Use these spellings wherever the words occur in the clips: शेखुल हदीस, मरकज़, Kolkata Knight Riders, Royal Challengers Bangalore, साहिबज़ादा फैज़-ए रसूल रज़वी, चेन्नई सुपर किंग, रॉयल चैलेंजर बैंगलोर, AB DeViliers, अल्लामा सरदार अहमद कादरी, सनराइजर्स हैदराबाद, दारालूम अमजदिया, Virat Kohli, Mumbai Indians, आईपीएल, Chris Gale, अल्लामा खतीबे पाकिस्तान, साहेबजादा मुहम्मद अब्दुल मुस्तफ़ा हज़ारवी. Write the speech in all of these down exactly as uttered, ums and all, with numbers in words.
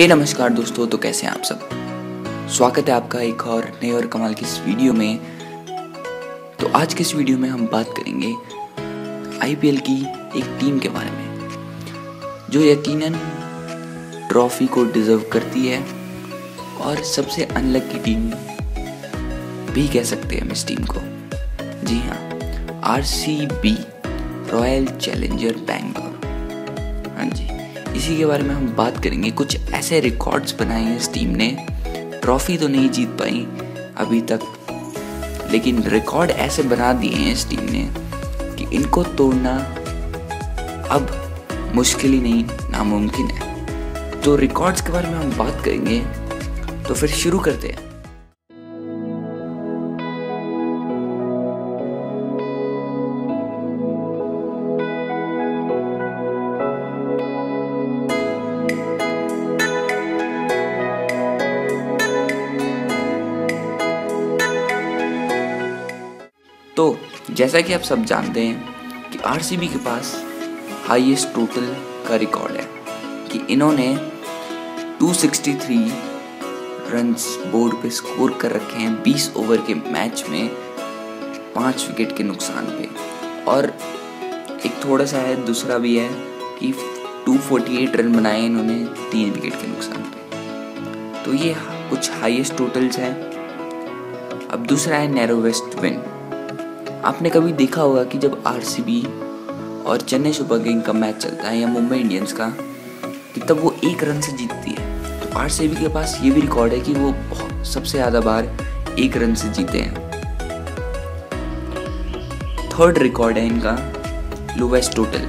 हे नमस्कार दोस्तों, तो कैसे हैं आप सब। स्वागत है आपका एक और नए और कमाल की इस वीडियो में। तो आज के इस वीडियो में हम बात करेंगे आईपीएल की एक टीम के बारे में जो यकीनन ट्रॉफी को डिजर्व करती है और सबसे अनलकी टीम भी कह सकते हैं हम इस टीम को। जी हाँ, आरसीबी, रॉयल चैलेंजर बैंगलोर। हाँ जी, इसी के बारे में हम बात करेंगे। कुछ ऐसे रिकॉर्ड्स बनाए हैं इस टीम ने। ट्रॉफी तो नहीं जीत पाई अभी तक, लेकिन रिकॉर्ड ऐसे बना दिए हैं इस टीम ने कि इनको तोड़ना अब मुश्किल ही नहीं, नामुमकिन है। तो रिकॉर्ड्स के बारे में हम बात करेंगे, तो फिर शुरू करते हैं। तो जैसा कि आप सब जानते हैं कि आरसीबी के पास हाईएस्ट टोटल का रिकॉर्ड है कि इन्होंने दो सौ तिरसठ रन्स बोर्ड पे स्कोर कर रखे हैं बीस ओवर के मैच में पाँच विकेट के नुकसान पे। और एक थोड़ा सा है, दूसरा भी है कि दो सौ अड़तालीस रन बनाए इन्होंने तीन विकेट के नुकसान पे। तो ये कुछ हाईएस्ट टोटल्स हैं। अब दूसरा है नैरो वेस्ट विन। आपने कभी देखा होगा कि जब आरसीबी और चेन्नई सुपर किंग का मैच चलता है या मुंबई इंडियंस का, कि तब वो एक रन से जीतती है। तो आरसीबी के पास ये भी रिकॉर्ड है कि वो सबसे ज़्यादा बार एक रन से जीते हैं। थर्ड रिकॉर्ड है इनका लोवेस्ट टोटल।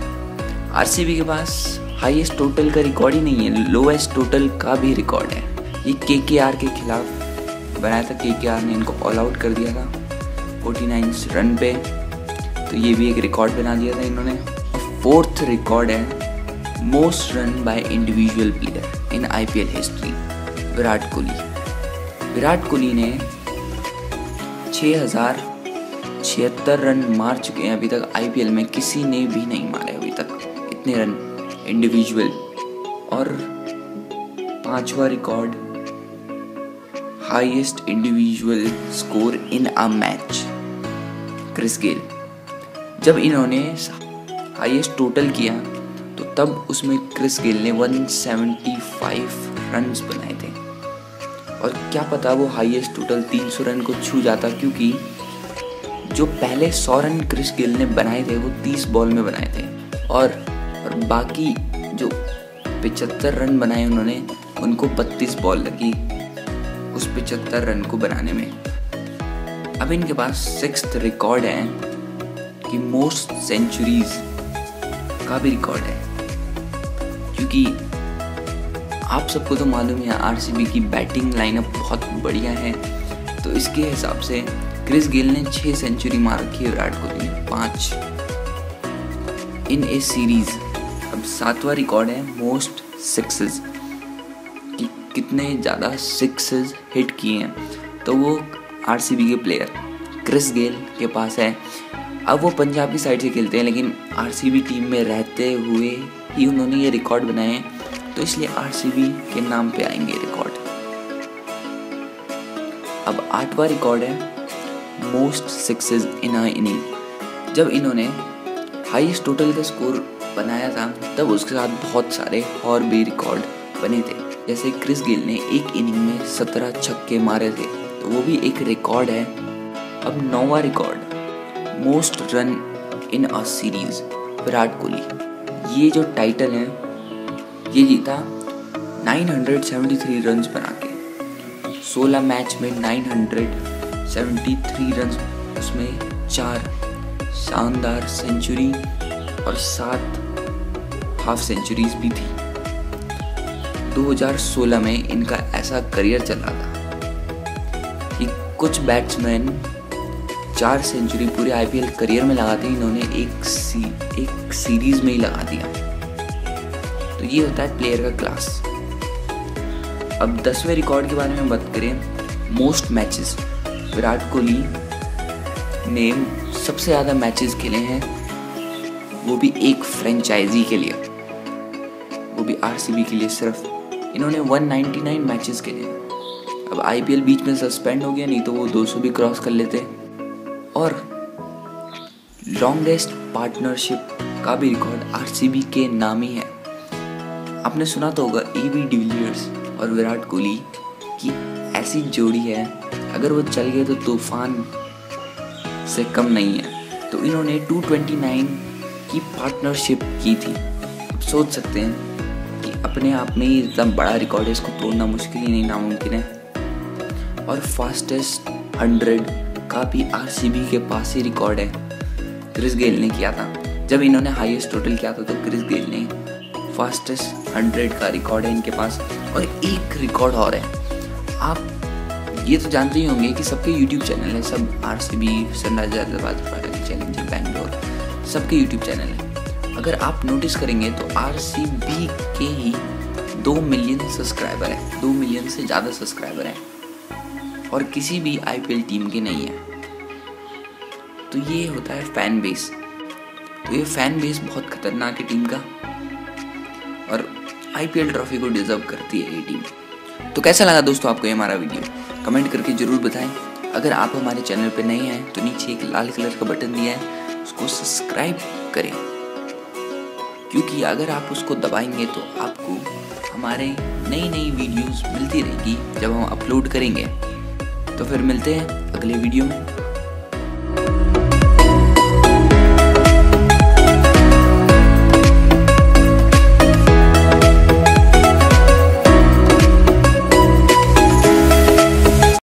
आरसीबी के पास हाईएस्ट टोटल का रिकॉर्ड ही नहीं है, लोवेस्ट टोटल का भी रिकॉर्ड है। ये केकेआर के खिलाफ बनाया था, केकेआर ने इनको ऑल आउट कर दिया था उनचास रन पे। तो ये भी एक रिकॉर्ड बना दिया था इन्होंने। फोर्थ रिकॉर्ड है most run by individual player in आईपीएल history, Virat Kohli. Virat Kohli ने छः हज़ार छिहत्तर रन मार चुके हैं अभी तक। आईपीएल में किसी ने भी नहीं मारे अभी तक इतने रन इंडिविजुअल। और पांचवा record highest individual score in a match, Chris Gayle. जब इन्होंने हाईएस्ट टोटल किया तो तब उसमें क्रिस गेल ने एक सौ पचहत्तर रन्स बनाए थे। और क्या पता वो हाईएस्ट टोटल तीन सौ रन को छू जाता, क्योंकि जो पहले सौ रन क्रिस गेल ने बनाए थे वो तीस बॉल में बनाए थे। और, और बाकी जो पचहत्तर रन बनाए उन्होंने, उनको बत्तीस बॉल लगी उस पचहत्तर रन को बनाने में। अब इनके पास सिक्स्थ रिकॉर्ड है कि मोस्ट सेंचुरीज का भी रिकॉर्ड है, क्योंकि आप सबको तो मालूम है आरसीबी की बैटिंग लाइनअप बहुत बढ़िया है। तो इसके हिसाब से क्रिस गेल ने छः सेंचुरी मार रखी है, विराट कोहली ने पाँच इन ए सीरीज। अब सातवां रिकॉर्ड है मोस्ट सिक्सेस, कितने ज़्यादा सिक्सेस हिट किए हैं। तो वो आरसीबी के प्लेयर क्रिस गेल के पास है। अब वो पंजाब की साइड से खेलते हैं, लेकिन आरसीबी टीम में रहते हुए ही उन्होंने ये रिकॉर्ड बनाए हैं, तो इसलिए आरसीबी के नाम पे आएंगे रिकॉर्ड। अब आठवां रिकॉर्ड है most sixes in a inning. जब इन्होंने हाईएस्ट टोटल का स्कोर बनाया था तब उसके साथ बहुत सारे और भी रिकॉर्ड बने थे, जैसे क्रिस गेल ने एक इनिंग में सत्रह छक्के मारे थे, तो वो भी एक रिकॉर्ड है। अब नौवा record most run in a series, Virat Kohli. ये जो टाइटल है ये जीता नौ सौ तिहत्तर रन्स बना के। सोलह मैच में नौ सौ तिहत्तर रन्स, उसमें चार शानदार सेंचुरी और सात हाफ सेंचुरीज भी थी। दो हज़ार सोलह में इनका ऐसा करियर चला था कि कुछ बैट्समैन चार सेंचुरी पूरे आईपीएल करियर में लगाते हैं, इन्होंने एक सी एक सीरीज में ही लगा दिया। तो ये होता है प्लेयर का क्लास। अब दसवें रिकॉर्ड के बारे में बात करें, मोस्ट मैचेस। विराट कोहली ने सबसे ज़्यादा मैचेस खेले हैं, वो भी एक फ्रेंचाइजी के लिए, वो भी आरसीबी के लिए सिर्फ इन्होंने एक सौ निन्यानवे मैचेस खेले। अब आईपीएल बीच में सस्पेंड हो गया, नहीं तो वो दो सौ भी क्रॉस कर लेते। और लॉन्गेस्ट पार्टनरशिप का भी रिकॉर्ड आरसीबी के नाम ही है। आपने सुना तो होगा एबी डिविलियर्स और विराट कोहली की ऐसी जोड़ी है, अगर वो चल गए तो तूफान से कम नहीं है। तो इन्होंने दो सौ उनतीस की पार्टनरशिप की थी। आप सोच सकते हैं कि अपने आप में ही इतना बड़ा रिकॉर्ड है, इसको तोड़ना मुश्किल ही नहीं, नामुमकिन है। और फास्टेस्ट हंड्रेड का भी आरसीबी के पास ही रिकॉर्ड है, क्रिस गेल ने किया था। जब इन्होंने हाईएस्ट टोटल किया था तो क्रिस गेल ने फास्टेस्ट हंड्रेड का रिकॉर्ड है इनके पास। और एक रिकॉर्ड और है, आप ये तो जानते ही होंगे कि सबके यूट्यूब चैनल है, सब RCB, सनराइजर्स हैदराबाद, Royal Challengers Bangalore, सबके यूट्यूब चैनल है। अगर आप नोटिस करेंगे तो आरसीबी के ही दो मिलियन सब्सक्राइबर हैं, दो मिलियन से ज़्यादा सब्सक्राइबर हैं, और किसी भी आईपीएल टीम के नहीं है। तो ये होता है फैन बेस। तो ये फैन बेस बहुत खतरनाक है टीम का, और आईपीएल ट्रॉफी को डिजर्व करती है ये टीम। तो कैसा लगा दोस्तों आपको ये हमारा वीडियो, कमेंट करके ज़रूर बताएं। अगर आप हमारे चैनल पर नए हैं तो नीचे एक लाल कलर का बटन दिया है, उसको सब्सक्राइब करें, क्योंकि अगर आप उसको दबाएंगे तो आपको हमारे नई नई वीडियोस मिलती रहेगी जब हम अपलोड करेंगे। तो फिर मिलते हैं अगले वीडियो में।